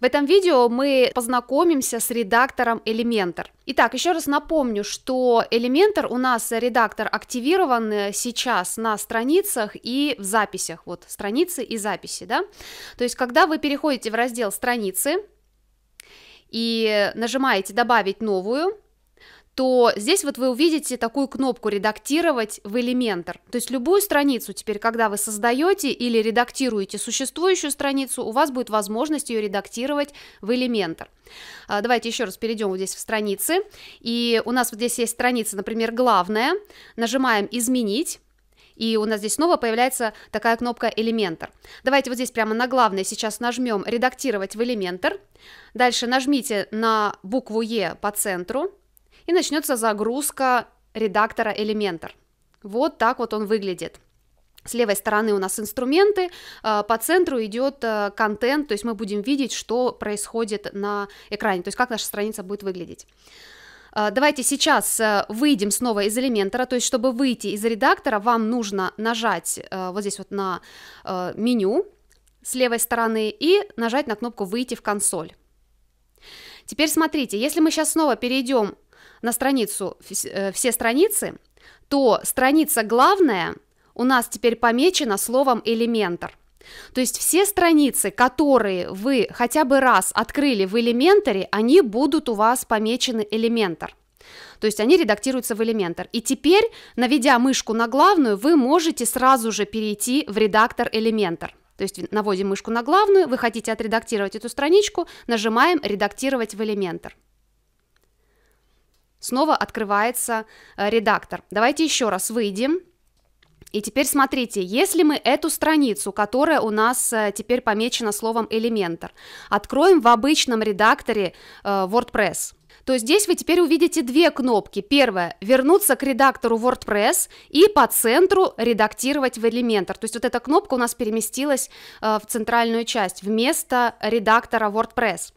В этом видео мы познакомимся с редактором Elementor. Итак, еще раз напомню, что Elementor у нас редактор активирован сейчас на страницах и в записях. Вот страницы и записи, да? То есть, когда вы переходите в раздел страницы и нажимаете «Добавить новую», то здесь вот вы увидите такую кнопку «Редактировать в Elementor». То есть любую страницу теперь, когда вы создаете или редактируете существующую страницу, у вас будет возможность ее редактировать в Elementor. Давайте еще раз перейдем вот здесь в страницы. И у нас вот здесь есть страница, например, главная. Нажимаем «Изменить». И у нас здесь снова появляется такая кнопка Elementor. Давайте вот здесь прямо на главной сейчас нажмем «Редактировать в Elementor». Дальше нажмите на букву «Е» по центру. И начнется загрузка редактора Elementor. Вот так вот он выглядит. С левой стороны у нас инструменты, по центру идет контент, то есть мы будем видеть, что происходит на экране, то есть как наша страница будет выглядеть. Давайте сейчас выйдем снова из Elementor, то есть чтобы выйти из редактора, вам нужно нажать вот здесь вот на меню с левой стороны и нажать на кнопку «Выйти в консоль». Теперь смотрите, если мы сейчас снова перейдем на страницу «Все страницы», то страница главная у нас теперь помечена словом «Elementor». То есть все страницы, которые вы хотя бы раз открыли в Elementor, они будут у вас помечены Elementor. То есть они редактируются в Elementor. И теперь, наведя мышку на главную, вы можете сразу же перейти в редактор Elementor. То есть наводим мышку на главную, вы хотите отредактировать эту страничку, нажимаем «Редактировать в Elementor». Снова открывается редактор. Давайте еще раз выйдем. И теперь смотрите, если мы эту страницу, которая у нас теперь помечена словом Elementor, откроем в обычном редакторе WordPress, то здесь вы теперь увидите две кнопки. Первая – вернуться к редактору WordPress и по центру редактировать в Elementor. То есть вот эта кнопка у нас переместилась в центральную часть вместо редактора WordPress.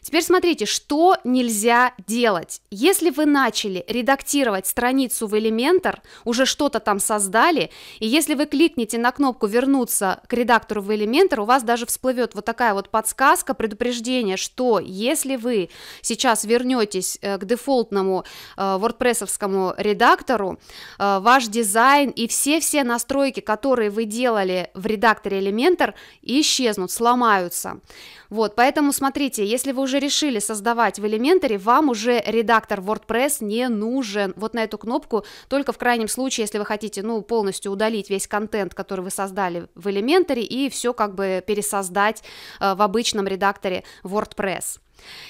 Теперь смотрите, что нельзя делать. Если вы начали редактировать страницу в Elementor, уже что-то там создали, и если вы кликните на кнопку «Вернуться к редактору в Elementor», у вас даже всплывет вот такая вот подсказка, предупреждение, что если вы сейчас вернетесь к дефолтному WordPress-овскому редактору, ваш дизайн и все настройки, которые вы делали в редакторе Elementor, исчезнут, сломаются. Вот, поэтому смотрите, если вы уже решили создавать в Elementor, вам уже редактор WordPress не нужен. Вот на эту кнопку только в крайнем случае, если вы хотите, ну, полностью удалить весь контент, который вы создали в Elementor, и все как бы пересоздать в обычном редакторе WordPress.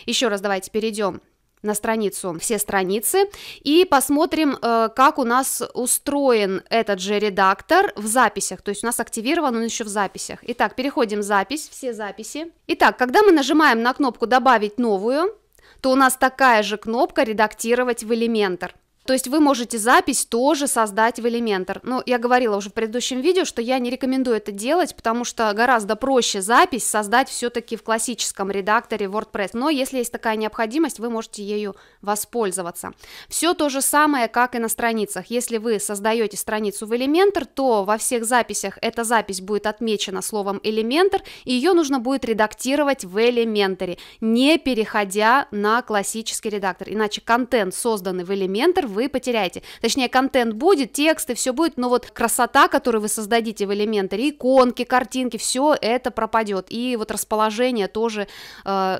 Еще раз давайте перейдем на страницу «Все страницы» и посмотрим, как у нас устроен этот же редактор в записях, то есть у нас активирован он еще в записях. Итак, переходим в запись, все записи. Итак, когда мы нажимаем на кнопку «Добавить новую», то у нас такая же кнопка «Редактировать в Elementor». То есть вы можете запись тоже создать в Elementor. Но я говорила уже в предыдущем видео, что я не рекомендую это делать, потому что гораздо проще запись создать все-таки в классическом редакторе WordPress. Но если есть такая необходимость, вы можете ею воспользоваться. Все то же самое, как и на страницах. Если вы создаете страницу в Elementor, то во всех записях эта запись будет отмечена словом Elementor, и ее нужно будет редактировать в Elementor, не переходя на классический редактор. Иначе контент, созданный в Elementor, вы потеряете. Точнее, контент будет, тексты, все будет, но вот красота, которую вы создадите в Elementor, иконки, картинки, все это пропадет, и вот расположение тоже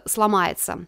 сломается.